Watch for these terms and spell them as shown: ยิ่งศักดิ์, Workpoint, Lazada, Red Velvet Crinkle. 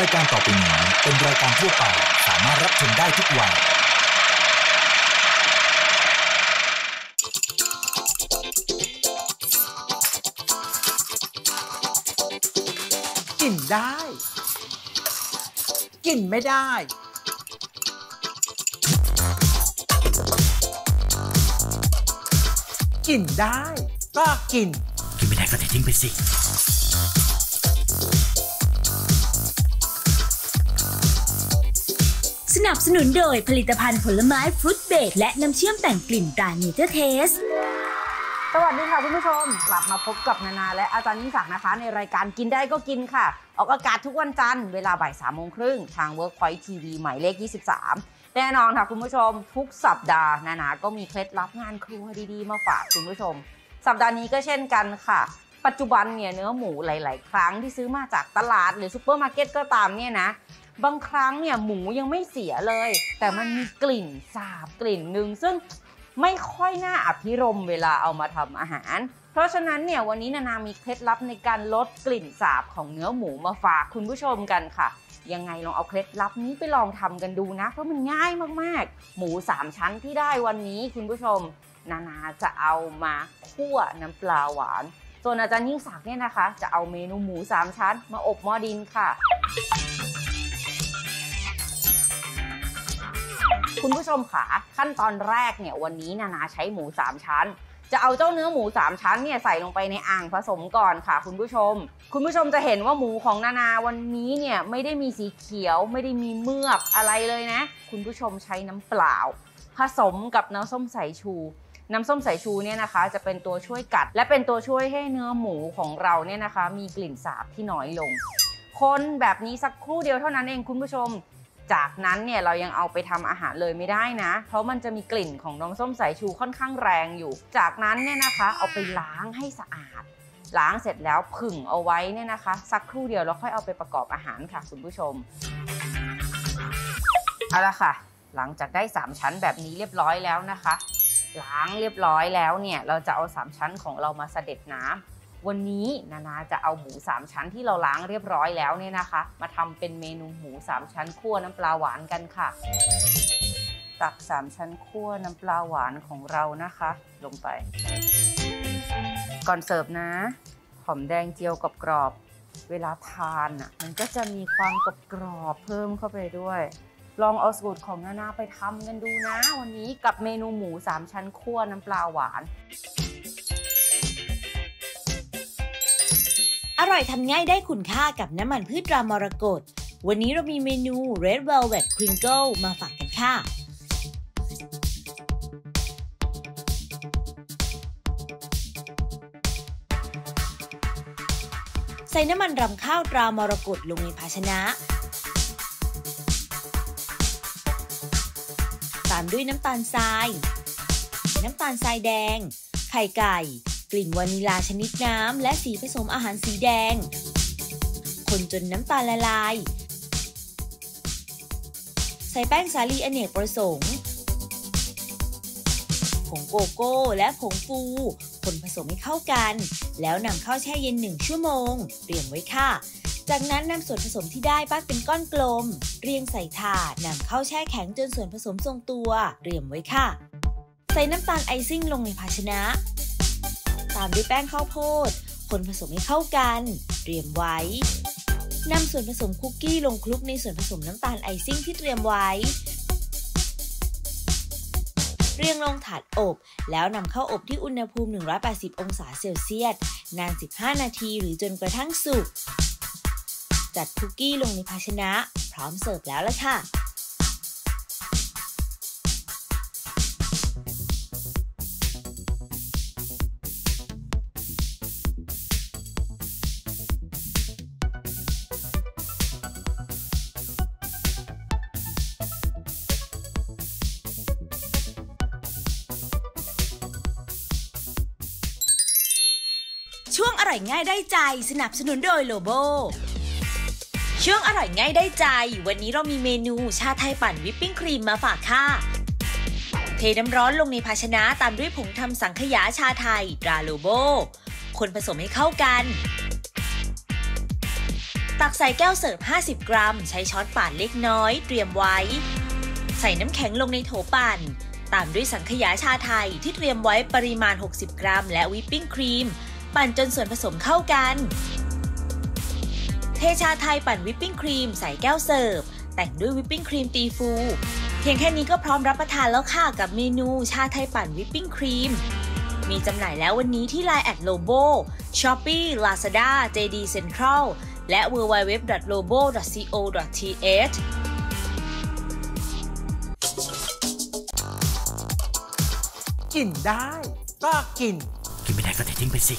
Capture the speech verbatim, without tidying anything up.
รายการต่อไปนี้เป็นรายการทั่วไปสามารถรับชมได้ทุกวันกินได้กินไม่ได้กินได้ก็กินกินไม่ได้ก็ทิ้งไปสิสนับสนุนโดยผลิตภัณฑ์ผลไม้ฟรุตเบรคและน้ำเชื่อมแต่งกลิ่นตราเนเจอร์เทสสวัสดีค่ะคุณผู้ชมกลับมาพบกับนานาและอาจารย์ยิ่งศักดิ์นะคะในรายการกินได้ก็กินค่ะออกอากาศทุกวันจันทร์เวลาบ่ายสามโมงครึ่งทาง Workpoint ที วี หมายเลขยี่สิบสามแน่นอนค่ะคุณผู้ชมทุกสัปดาห์นานาก็มีเคล็ดลับงานครัวดีๆมาฝากคุณผู้ชมสัปดาห์นี้ก็เช่นกันค่ะปัจจุบันเนี่ยเนื้อหมูหลายๆครั้งที่ซื้อมาจากตลาดหรือซูเปอร์มาร์เก็ตก็ตามเนี่ยนะบางครั้งเนี่ยหมูยังไม่เสียเลยแต่มันมีกลิ่นสาบกลิ่นหนึ่งซึ่งไม่ค่อยน่าอภิรมย์เวลาเอามาทำอาหารเพราะฉะนั้นเนี่ยวันนี้นานามีเคล็ดลับในการลดกลิ่นสาบของเนื้อหมูมาฝากคุณผู้ชมกันค่ะยังไงลองเอาเคล็ดลับนี้ไปลองทำกันดูนะเพราะมันง่ายมากๆหมูสามชั้นที่ได้วันนี้คุณผู้ชมนานาจะเอามาคั่วน้ำปลาหวานส่วนอาจารย์ยิ่งศักดิ์เนี่ยนะคะจะเอาเมนูหมูสามชั้นมาอบหม้อดินค่ะคุณผู้ชมค่ะขั้นตอนแรกเนี่ยวันนี้นานาใช้หมูสามชั้นจะเอาเจ้าเนื้อหมูสามชั้นเนี่ยใส่ลงไปในอ่างผสมก่อนค่ะคุณผู้ชมคุณผู้ชมจะเห็นว่าหมูของนานาวันนี้เนี่ยไม่ได้มีสีเขียวไม่ได้มีเมือกอะไรเลยนะคุณผู้ชมใช้น้ำเปล่าผสมกับน้ำส้มสายชูน้ำส้มสายชูเนี่ยนะคะจะเป็นตัวช่วยกัดและเป็นตัวช่วยให้เนื้อหมูของเราเนี่ยนะคะมีกลิ่นสาบที่น้อยลงคนแบบนี้สักครู่เดียวเท่านั้นเองคุณผู้ชมจากนั้นเนี่ยเรายังเอาไปทำอาหารเลยไม่ได้นะเพราะมันจะมีกลิ่นของน้ำส้มสายชูค่อนข้างแรงอยู่จากนั้นเนี่ยนะคะเอาไปล้างให้สะอาดล้างเสร็จแล้วผึ่งเอาไว้เนี่ยนะคะสักครู่เดียวแล้วค่อยเอาไปประกอบอาหารค่ะคุณผู้ชมเอาละค่ะหลังจากได้สามชั้นแบบนี้เรียบร้อยแล้วนะคะล้างเรียบร้อยแล้วเนี่ยเราจะเอาสามชั้นของเรามาเสด็จน้ำวันนี้นานาจะเอาหมูสามชั้นที่เราล้างเรียบร้อยแล้วเนี่ยนะคะมาทำเป็นเมนูหมูสามชั้นคั่วน้ำปลาหวานกันค่ะตักสามชั้นคั่วน้ำปลาหวานของเรานะคะลงไปก่อนเสิร์ฟนะหอมแดงเจียวกรอบๆเวลาทานอ่ะมันก็จะมีความกรอบๆเพิ่มเข้าไปด้วยลองเอาสูตรของนานาไปทำกันดูนะวันนี้กับเมนูหมูสามชั้นคั่วน้ำปลาหวานอร่อยทำง่ายได้คุณค่ากับน้ำมันพืชตรามรกตวันนี้เรามีเมนู Red Velvet Crinkle มาฝากกันค่ะใส่น้ำมันรำข้าวตรามรกตลงในภาชนะตามด้วยน้ำตาลทรายน้ำตาลทรายแดงไข่ไก่กลิ่นวานิลาชนิดน้ำและสีผสมอาหารสีแดงคนจนน้ำตาลละลายใส่แป้งสาลีอเนกประสงค์ผงโกโก้และผงฟูคนผสมให้เข้ากันแล้วนำเข้าแช่เย็นหนึ่งชั่วโมงเตรียมไว้ค่ะจากนั้นนำส่วนผสมที่ได้ปั้นเป็นก้อนกลมเรียงใส่ถาดนำเข้าแช่แข็งจนส่วนผสมทรงตัวเตรียมไว้ค่ะใส่น้ำตาลไอซิ่งลงในภาชนะตามด้วยแป้งข้าวโพดคนผสมให้เข้ากันเตรียมไว้นำส่วนผสมคุกกี้ลงคลุกในส่วนผสมน้ำตาลไอซิ่งที่เตรียมไว้เรียงลงถาดอบแล้วนำเข้าอบที่อุณหภูมิหนึ่งร้อยแปดสิบองศาเซลเซียสนานสิบห้านาทีหรือจนกระทั่งสุกจัดคุกกี้ลงในภาชนะพร้อมเสิร์ฟแล้วล่ะค่ะช่วงอร่อยง่ายได้ใจสนับสนุนโดยโลโบช่วงอร่อยง่ายได้ใจวันนี้เรามีเมนูชาไทยปั่นวิปปิ้งครีมมาฝากค่ะเทน้ำร้อนลงในภาชนะตามด้วยผงทำสังขยาชาไทยตราโลโบคนผสมให้เข้ากัน ตักใส่แก้วเสิร์ฟห้าสิบกรัมใช้ช้อนปั่นเล็กน้อยเตรียมไว้ใส่น้ำแข็งลงในโถปั่นตามด้วยสังขยาชาไทยที่เตรียมไว้ปริมาณหกสิบกรัมและวิปปิ้งครีมปั่นจนส่วนผสมเข้ากันเทชาไทยปั่นวิปปิ้งครีมใส่แก้วเสิร์ฟแต่งด้วยวิปปิ้งครีมตีฟูเพียงแค่นี้ก็พร้อมรับประทานแล้วค่ะกับเมนูชาไทยปั่นวิปปิ้งครีมมีจำหน่ายแล้ววันนี้ที่ ไลน์ แอท โลโบ Shopee Lazada เจ ดี Central และ ดับเบิลยู ดับเบิลยู ดับเบิลยู ดอท โลโบ ดอท ซี โอ ดอท ที เอชกินได้ก็กินกินไม่ได้ก็ทิ้งไปสิ